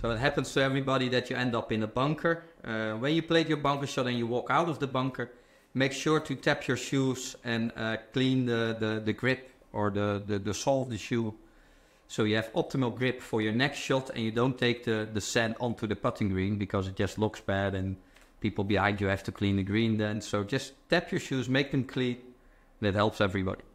So it happens to everybody that you end up in a bunker. When you played your bunker shot and you walk out of the bunker, make sure to tap your shoes and clean the grip or the sole of the shoe. So you have optimal grip for your next shot and you don't take the sand onto the putting green because it just looks bad and people behind you have to clean the green then. So just tap your shoes, make them clean. That helps everybody.